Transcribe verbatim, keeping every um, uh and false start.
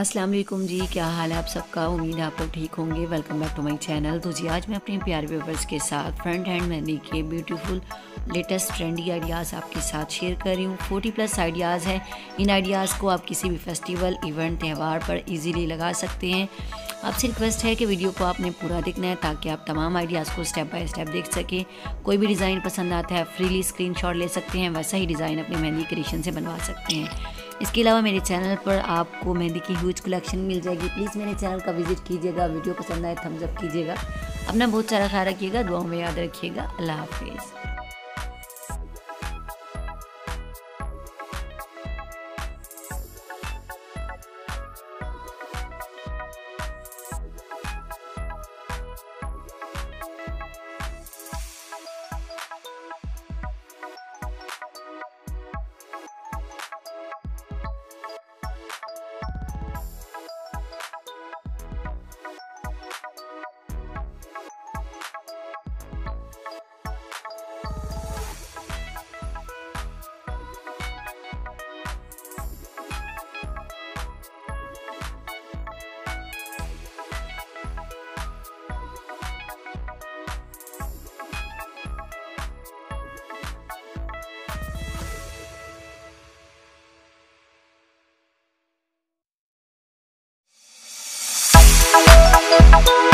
अस्सलाम वालेकुम जी, क्या हाल है आप सबका। उम्मीद है आप लोग ठीक होंगे। Welcome back to my channel. तो जी आज मैं अपने प्यारे व्यूवर्स के साथ फ्रंट हैंड मेहंदी के ब्यूटीफुल लेटेस्ट ट्रेंडी आइडियाज़ आपके साथ शेयर कर रही हूँ। फोर्टी प्लस आइडियाज़ हैं। इन आइडियाज़ को आप किसी भी फेस्टिवल, इवेंट, त्यौहार पर ईजीली लगा सकते हैं। आपसे रिक्वेस्ट है कि वीडियो को आपने पूरा देखना है ताकि आप तमाम आइडियाज़ को स्टेप बाय स्टेप देख सकें। कोई भी डिज़ाइन पसंद आता है फ्रीली स्क्रीनशॉट ले सकते हैं, वैसा ही डिज़ाइन अपने मेहंदी क्रिएशन से बनवा सकते हैं। इसके अलावा मेरे चैनल पर आपको मेहंदी की ह्यूज कलेक्शन मिल जाएगी। प्लीज़ मेरे चैनल का विजिट कीजिएगा। वीडियो पसंद आए थम्स अप कीजिएगा। अपना बहुत सारा ख्याल रखिएगा, दुआओं में याद रखिएगा। अल्लाह हाफिज़। We'll be right back.